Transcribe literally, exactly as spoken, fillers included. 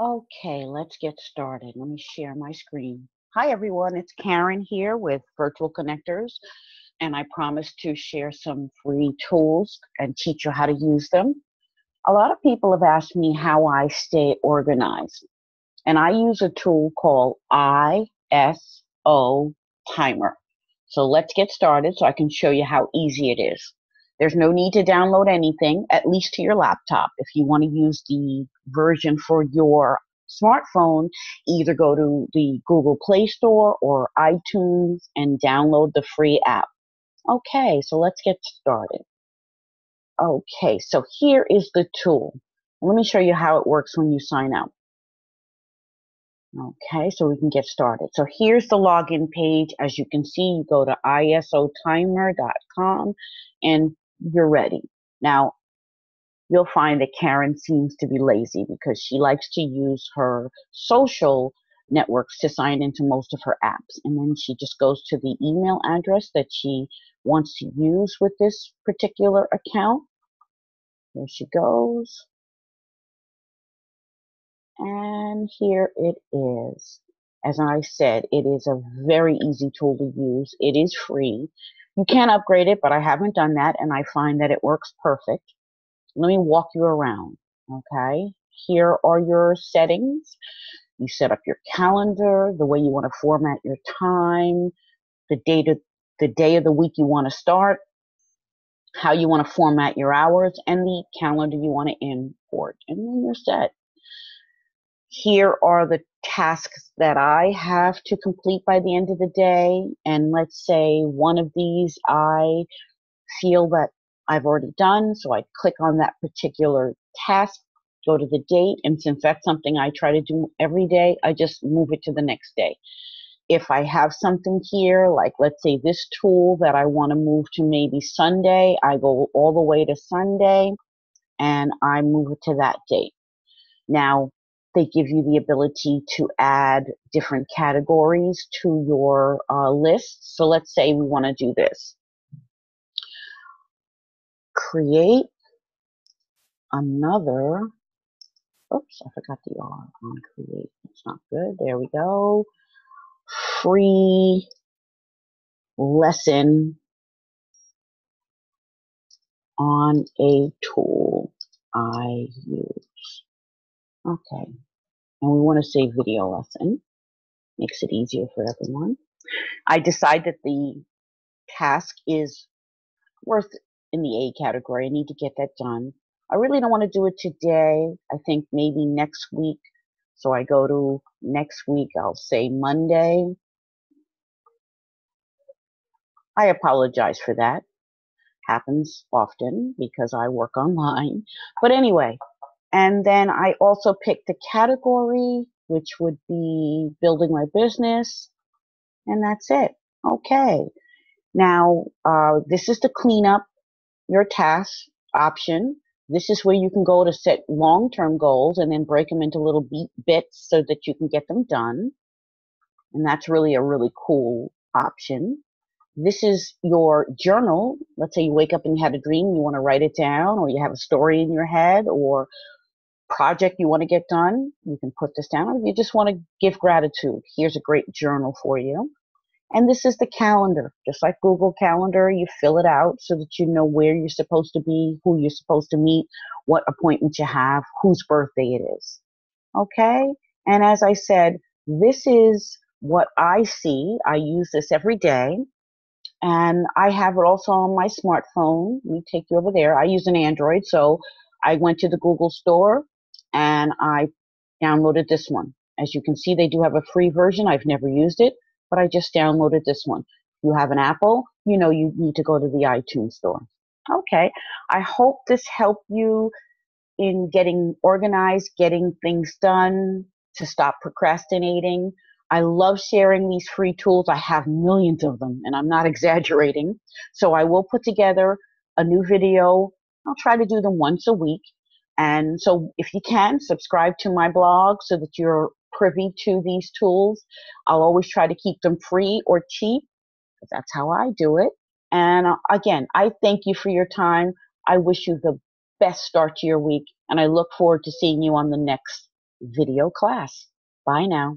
Okay, let's get started. Let me share my screen. Hi everyone, it's Karen here with Virtual Connectors, and I promised to share some free tools and teach you how to use them. A lot of people have asked me how I stay organized, and I use a tool called I S O Timer. So let's get started so I can show you how easy it is. There's no need to download anything, at least to your laptop. If you want to use the version for your smartphone, either go to the Google Play Store or iTunes and download the free app. Okay, so let's get started. Okay, so here is the tool. Let me show you how it works when you sign up. Okay, so we can get started. So here's the login page. As you can see, you go to I S O timer dot com and you're ready. Now, you'll find that Karen seems to be lazy because she likes to use her social networks to sign into most of her apps. And then she just goes to the email address that she wants to use with this particular account. There she goes. And here it is. As I said, it is a very easy tool to use. It is free. You can upgrade it, but I haven't done that, and I find that it works perfect. Let me walk you around, okay? Here are your settings. You set up your calendar, the way you want to format your time, the date of, the day of the week you want to start, how you want to format your hours, and the calendar you want to import, and then you're set. Here are the tasks that I have to complete by the end of the day. And let's say one of these I feel that I've already done. So I click on that particular task, go to the date. And since that's something I try to do every day, I just move it to the next day. If I have something here, like let's say this tool that I want to move to maybe Sunday, I go all the way to Sunday and I move it to that date. Now, they give you the ability to add different categories to your uh, list. So let's say we want to do this. Create another, oops, I forgot the R on create. That's not good. There we go. Free lesson on a tool I use. Okay, and we want to say video lesson. Makes it easier for everyone. I decide that the task is worth in the A category. I need to get that done. I really don't want to do it today. I think maybe next week. So I go to next week. I'll say Monday. I apologize for that. Happens often because I work online. But anyway. And then I also picked the category, which would be building my business. And that's it. Okay. Now, uh, this is to clean up your task option. This is where you can go to set long-term goals and then break them into little beat bits so that you can get them done. And that's really a really cool option. This is your journal. Let's say you wake up and you had a dream, you want to write it down, or you have a story in your head, or project you want to get done, you can put this down. Or you just want to give gratitude, here's a great journal for you. And this is the calendar. Just like Google Calendar, you fill it out so that you know where you're supposed to be, who you're supposed to meet, what appointment you have, whose birthday it is. Okay? And as I said, this is what I see. I use this every day. And I have it also on my smartphone. Let me take you over there. I use an Android, so I went to the Google Store and I downloaded this one. As you can see, they do have a free version. I've never used it, but I just downloaded this one. If you have an Apple, you know you need to go to the iTunes Store. Okay, I hope this helped you in getting organized, getting things done, to stop procrastinating. I love sharing these free tools. I have millions of them, and I'm not exaggerating. So I will put together a new video. I'll try to do them once a week. And so if you can, subscribe to my blog so that you're privy to these tools. I'll always try to keep them free or cheap, because that's how I do it. And again, I thank you for your time. I wish you the best start to your week, and I look forward to seeing you on the next video class. Bye now.